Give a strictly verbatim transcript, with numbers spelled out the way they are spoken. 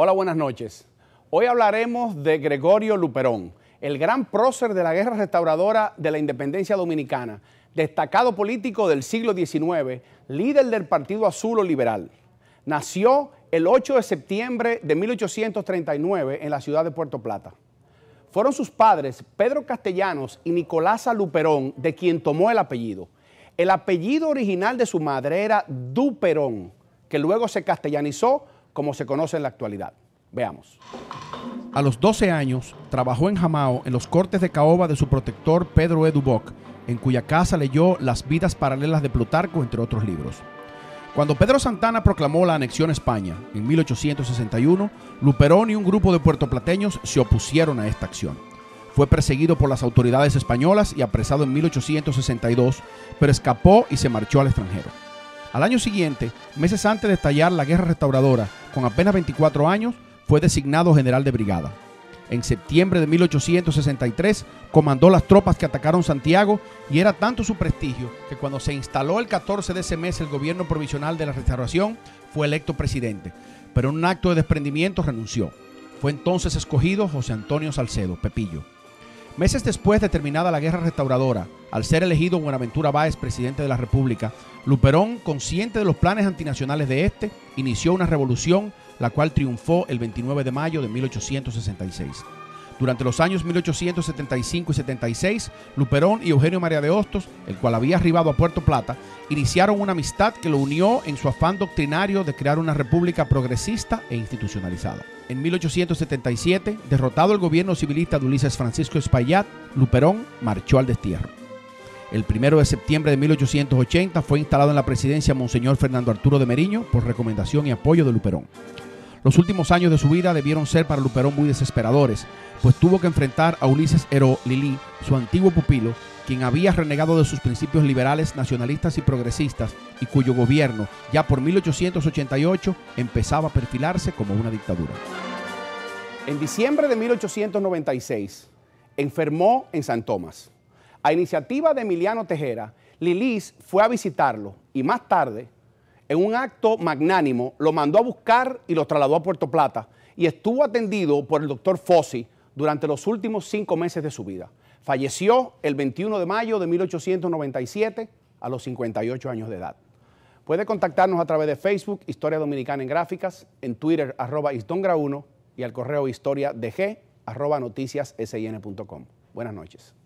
Hola, buenas noches. Hoy hablaremos de Gregorio Luperón, el gran prócer de la Guerra Restauradora de la Independencia Dominicana, destacado político del siglo diecinueve, líder del Partido Azul o Liberal. Nació el ocho de septiembre de mil ochocientos treinta y nueve en la ciudad de Puerto Plata. Fueron sus padres Pedro Castellanos y Nicolasa Luperón, de quien tomó el apellido. El apellido original de su madre era Duperón, que luego se castellanizó como se conoce en la actualidad. Veamos. A los doce años, trabajó en Jamao en los cortes de caoba de su protector Pedro Eduboc, en cuya casa leyó Las vidas paralelas de Plutarco, entre otros libros. Cuando Pedro Santana proclamó la anexión a España en mil ochocientos sesenta y uno, Luperón y un grupo de puertoplateños se opusieron a esta acción. Fue perseguido por las autoridades españolas y apresado en mil ochocientos sesenta y dos, pero escapó y se marchó al extranjero. Al año siguiente, meses antes de estallar la Guerra Restauradora, con apenas veinticuatro años, fue designado general de brigada. En septiembre de mil ochocientos sesenta y tres, comandó las tropas que atacaron Santiago y era tanto su prestigio que cuando se instaló el catorce de ese mes el gobierno provisional de la Restauración, fue electo presidente, pero en un acto de desprendimiento renunció. Fue entonces escogido José Antonio Salcedo, Pepillo. Meses después de terminada la Guerra Restauradora, al ser elegido Buenaventura Báez presidente de la República, Luperón, consciente de los planes antinacionales de este, inició una revolución, la cual triunfó el veintinueve de mayo de mil ochocientos sesenta y seis. Durante los años mil ochocientos setenta y cinco y setenta y seis, Luperón y Eugenio María de Hostos, el cual había arribado a Puerto Plata, iniciaron una amistad que lo unió en su afán doctrinario de crear una república progresista e institucionalizada. En mil ochocientos setenta y siete, derrotado el gobierno civilista de Ulises Francisco Espaillat, Luperón marchó al destierro. El primero de septiembre de mil ochocientos ochenta fue instalado en la presidencia Monseñor Fernando Arturo de Meriño por recomendación y apoyo de Luperón. Los últimos años de su vida debieron ser para Luperón muy desesperadores, pues tuvo que enfrentar a Ulises Heureaux, Lili, su antiguo pupilo, quien había renegado de sus principios liberales, nacionalistas y progresistas, y cuyo gobierno, ya por mil ochocientos ochenta y ocho, empezaba a perfilarse como una dictadura. En diciembre de mil ochocientos noventa y seis, enfermó en San Tomás. A iniciativa de Emiliano Tejera, Lilis fue a visitarlo y más tarde, en un acto magnánimo, lo mandó a buscar y lo trasladó a Puerto Plata y estuvo atendido por el doctor Fossi durante los últimos cinco meses de su vida. Falleció el veintiuno de mayo de mil ochocientos noventa y siete a los cincuenta y ocho años de edad. Puede contactarnos a través de Facebook, Historia Dominicana en Gráficas, en Twitter, arroba Istongra uno y al correo historiadg arroba noticias sin punto com. Buenas noches.